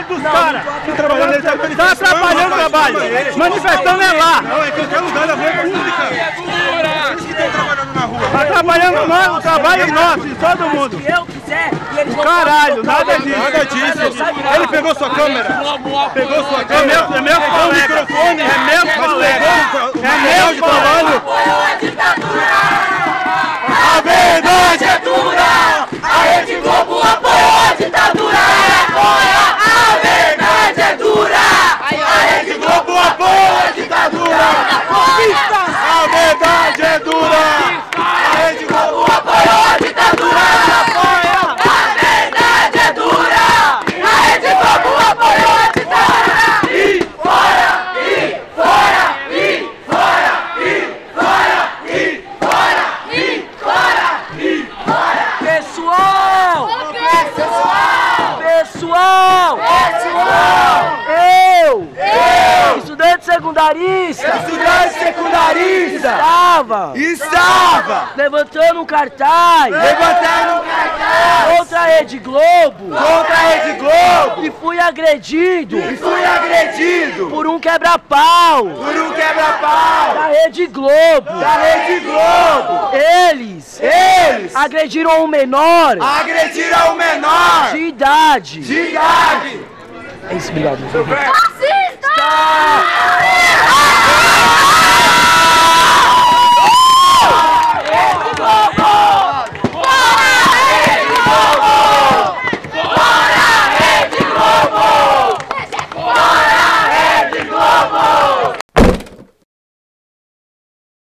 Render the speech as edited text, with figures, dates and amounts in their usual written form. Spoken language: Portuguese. trabalho dos caras. Tá atrapalhando o trabalho. Manifestando é lá. Não, é qualquer lugar da rua pública. É isso que estão trabalhando na rua. Tá trabalhando nós, o trabalho nosso, de todo mundo. Caralho, nada disso. Nada disso. Ele pegou sua câmera. Pegou sua câmera. É meu microfone. É meu colega. É meu trabalho. Apoio a ditadura. A verdade é dura. A Rede Globo apoiou a ditadura. A verdade é dura. A Rede Globo apoiou a ditadura. A verdade é dura. A Rede Globo apoiou a ditadura. A verdade é dura. A Rede Globo apoiou a ditadura. E fora, e fora, e fora, e fora, e fora, e fora, e fora. Pessoal! Pessoal! Eu! Estudante secundarista! Estudante secundarista! Estava! Levantando um cartaz! Levantando um cartaz! Contra a Rede Globo! Contra a Rede Globo! E fui agredido! E fui agredido! Por um quebra-pau! Por um quebra-pau! Da Rede Globo! Da Rede Globo! Eles! Agrediram um menor! Agrediram um menor! De idade! De idade! É isso, obrigado. Fascista!